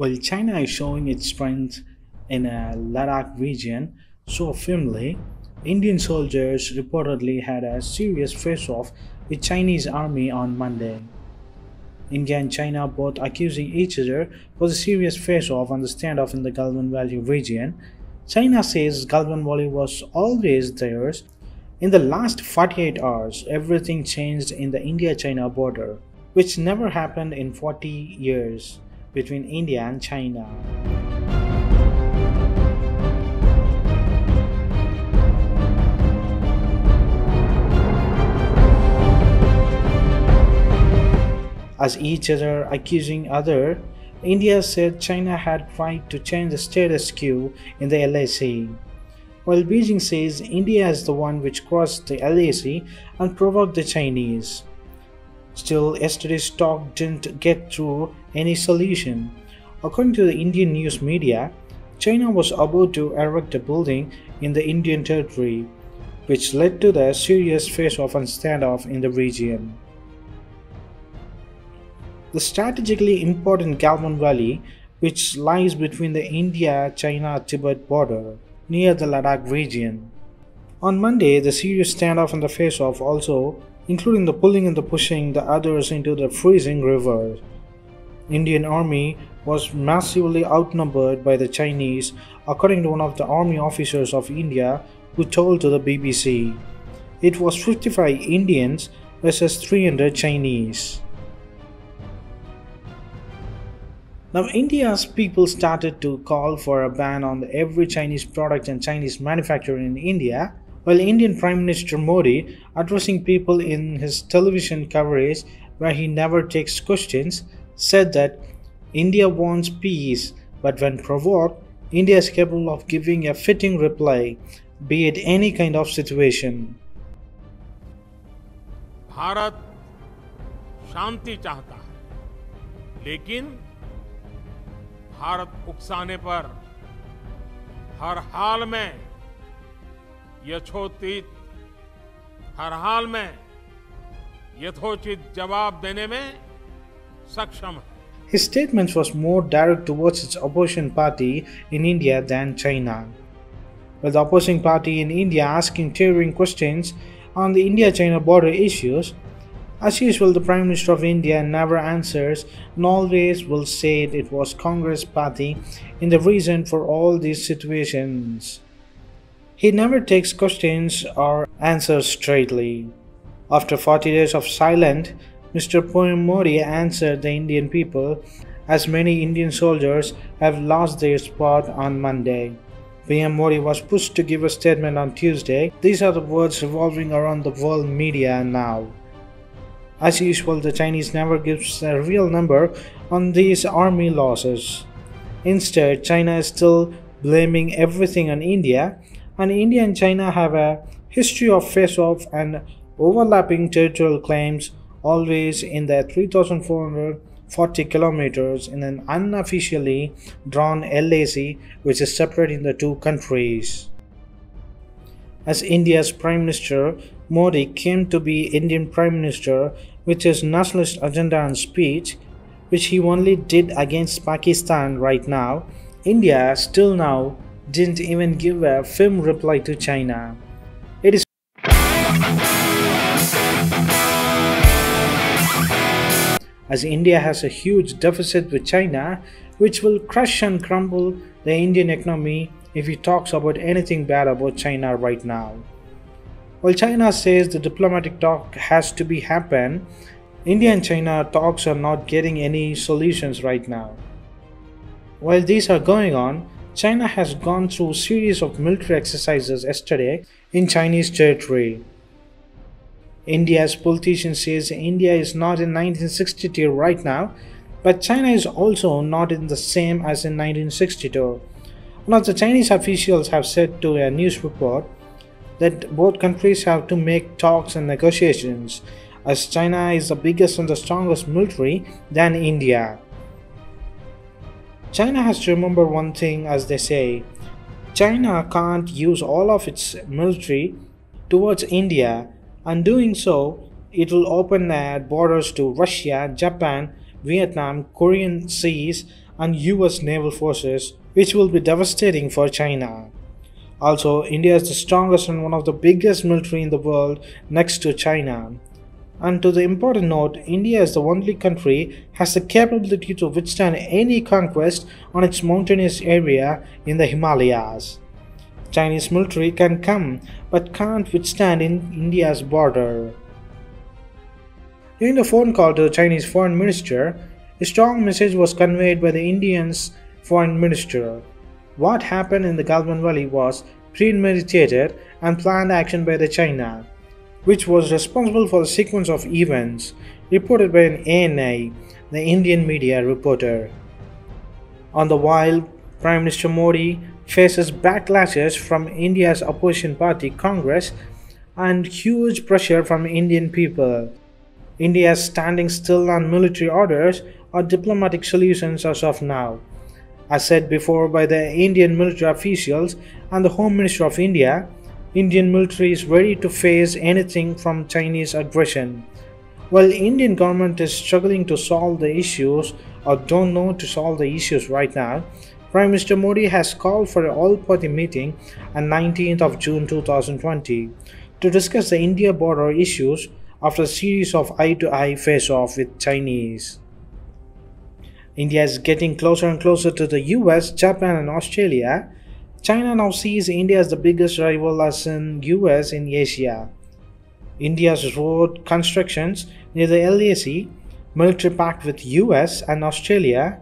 Well, China is showing its strength in a Ladakh region so firmly. Indian soldiers reportedly had a serious face-off with Chinese army on Monday. India and China both accusing each other for the serious face-off on the standoff in the Galwan Valley region. China says Galwan Valley was always theirs. In the last 48 hours, everything changed in the India-China border, which never happened in 40 years between India and China. As each other accusing other, India said China had tried to change the status quo in the LAC, while Beijing says India is the one which crossed the LAC and provoked the Chinese. Still, yesterday's talk didn't get through any solution. According to the Indian news media, China was about to erect a building in the Indian territory, which led to the serious face-off and standoff in the region. The strategically important Galwan Valley, which lies between the India-China-Tibet border, near the Ladakh region. On Monday, the serious standoff and the face-off also, including the pulling and the pushing the others into the freezing river. Indian army was massively outnumbered by the Chinese, according to one of the army officers of India who told to the BBC. It was 55 Indians versus 300 Chinese. Now, India's people started to call for a ban on every Chinese product and Chinese manufacturer in India, while Indian Prime Minister Modi, addressing people in his television coverage where he never takes questions, said that India wants peace, but when provoked, India is capable of giving a fitting reply, be it any kind of situation. Bharat शांति चाहता है, लेकिन भारत उकसाने पर हर हाल में यथोचित जवाब देने में सक्षम है. His statement was more direct towards its opposition party in India than China, with the opposing party in India asking tearing questions on the India-China border issues. As usual, the Prime Minister of India never answers and always will say it was Congress party in the reason for all these situations. He never takes questions or answers straightly. After 40 days of silence, Mr. Modi answered the Indian people, as many Indian soldiers have lost their spot on Monday. PM Modi was pushed to give a statement on Tuesday. These are the words revolving around the world media now. As usual, the Chinese never gives a real number on these army losses. Instead, China is still blaming everything on India, and India and China have a history of face-off and overlapping territorial claims, always in the 3,440 kilometers in an unofficially drawn LAC which is separating the two countries. As India's Prime Minister, Modi came to be Indian Prime Minister with his nationalist agenda and speech, which he only did against Pakistan right now. India still now didn't even give a firm reply to China. It is as India has a huge deficit with China, which will crush and crumble the Indian economy if he talks about anything bad about China right now. While China says the diplomatic talk has to be happen, India and China talks are not getting any solutions right now. While these are going on, China has gone through a series of military exercises yesterday in Chinese territory. India's politician says India is not in 1962 right now, but China is also not in the same as in 1962. One of the Chinese officials have said to a news report that both countries have to make talks and negotiations, as China is the biggest and the strongest military than India. China has to remember one thing, as they say, China can't use all of its military towards India, and doing so, it will open their borders to Russia, Japan, Vietnam, Korean seas, and US naval forces, which will be devastating for China. Also, India is the strongest and one of the biggest military in the world next to China. And to the important note, India is the only country has the capability to withstand any conquest on its mountainous area in the Himalayas. Chinese military can come but can't withstand in India's border. During the phone call to the Chinese foreign minister, a strong message was conveyed by the Indian's foreign minister. What happened in the Galwan Valley was premeditated and planned action by the China, which was responsible for the sequence of events, reported by an ANI, the Indian media reporter. On the while, Prime Minister Modi faces backlashes from India's opposition party Congress and huge pressure from Indian people. India is standing still on military orders or diplomatic solutions as of now. As said before by the Indian military officials and the Home Minister of India, Indian military is ready to face anything from Chinese aggression. While Indian government is struggling to solve the issues or don't know to solve the issues right now, Prime Minister Modi has called for an all-party meeting on 19th of June 2020 to discuss the India border issues after a series of eye-to-eye face-off with Chinese. India is getting closer and closer to the US, Japan and Australia. China now sees India as the biggest rival as in US in Asia. India's road constructions near the LAC, military pact with US and Australia,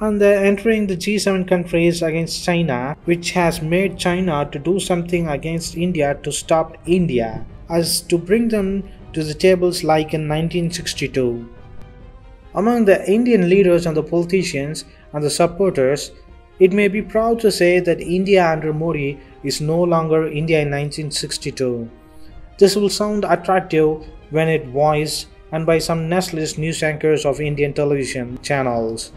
and the entering the G7 countries against China, which has made China to do something against India to stop India, as to bring them to the tables like in 1962. Among the Indian leaders and the politicians and the supporters, it may be proud to say that India under Modi is no longer India in 1962. This will sound attractive when it voiced and by some nationalist news anchors of Indian television channels.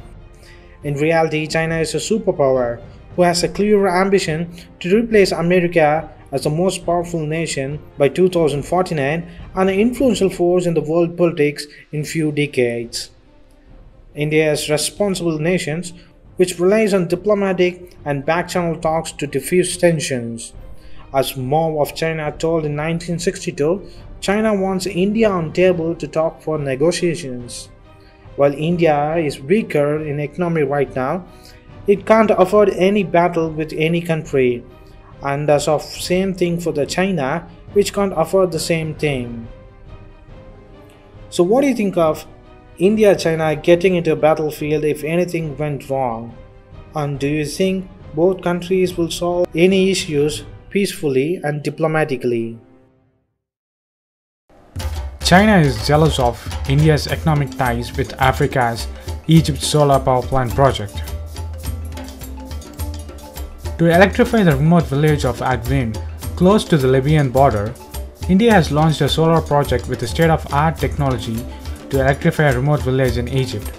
In reality, China is a superpower who has a clear ambition to replace America as the most powerful nation by 2049 and an influential force in the world politics in few decades. India is responsible nations which relies on diplomatic and back-channel talks to diffuse tensions. As Mao of China told in 1962, China wants India on table to talk for negotiations. While India is weaker in economy right now, it can't afford any battle with any country, and as of same thing for the China, which can't afford the same thing. So what do you think of India-China getting into a battlefield if anything went wrong? And do you think both countries will solve any issues peacefully and diplomatically? China is jealous of India's economic ties with Africa's Egypt solar power plant project. To electrify the remote village of Advin, close to the Libyan border, India has launched a solar project with a state-of-the-art technology to electrify a remote village in Egypt.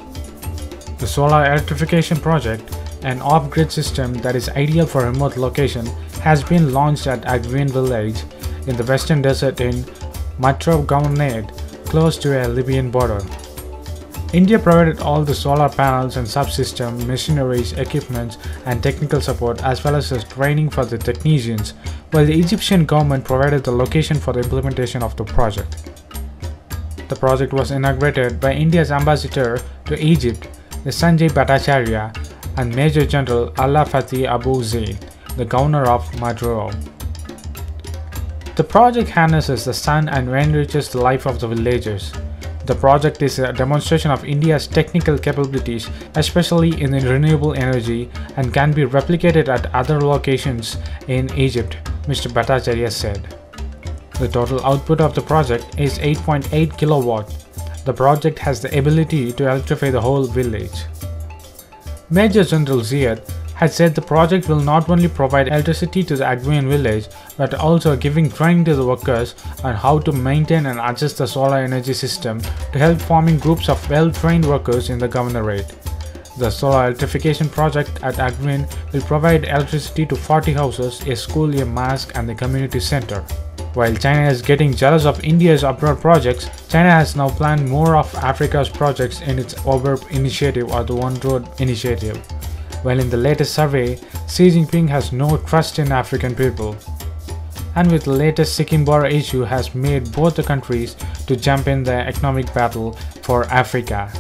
The solar electrification project, an off-grid system that is ideal for remote location, has been launched at Aghwin village in the western desert in Matrouh Governorate, close to a Libyan border. India provided all the solar panels and subsystem, machineries, equipment and technical support as well as training for the technicians, while the Egyptian government provided the location for the implementation of the project. The project was inaugurated by India's ambassador to Egypt, Sanjay Bhattacharya, and Major General Alaa Fathy Abu Zeid, the governor of Matrouh. The project harnesses the sun and enriches the life of the villagers. The project is a demonstration of India's technical capabilities, especially in renewable energy, and can be replicated at other locations in Egypt, Mr. Bhattacharya said. The total output of the project is 8.8 kW. The project has the ability to electrify the whole village. Major General Zeid had said the project will not only provide electricity to the Aghwin village but also giving training to the workers on how to maintain and adjust the solar energy system to help forming groups of well-trained workers in the governorate. The solar electrification project at Aghwin will provide electricity to 40 houses, a school, a mosque and a community center. While China is getting jealous of India's abroad projects, China has now planned more of Africa's projects in its OBERP initiative or the One Road initiative. While in the latest survey, Xi Jinping has no trust in African people. And with the latest Sikkim border issue has made both the countries to jump in the economic battle for Africa.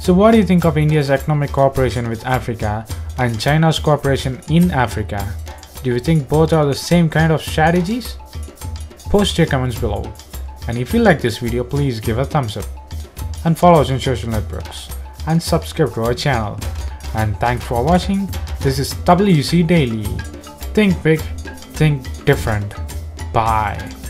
So what do you think of India's economic cooperation with Africa and China's cooperation in Africa? Do you think both are the same kind of strategies? Post your comments below. And if you like this video, please give a thumbs up. And follow us on social networks. And subscribe to our channel. And thanks for watching. This is WC Daily. Think big, think different. Bye.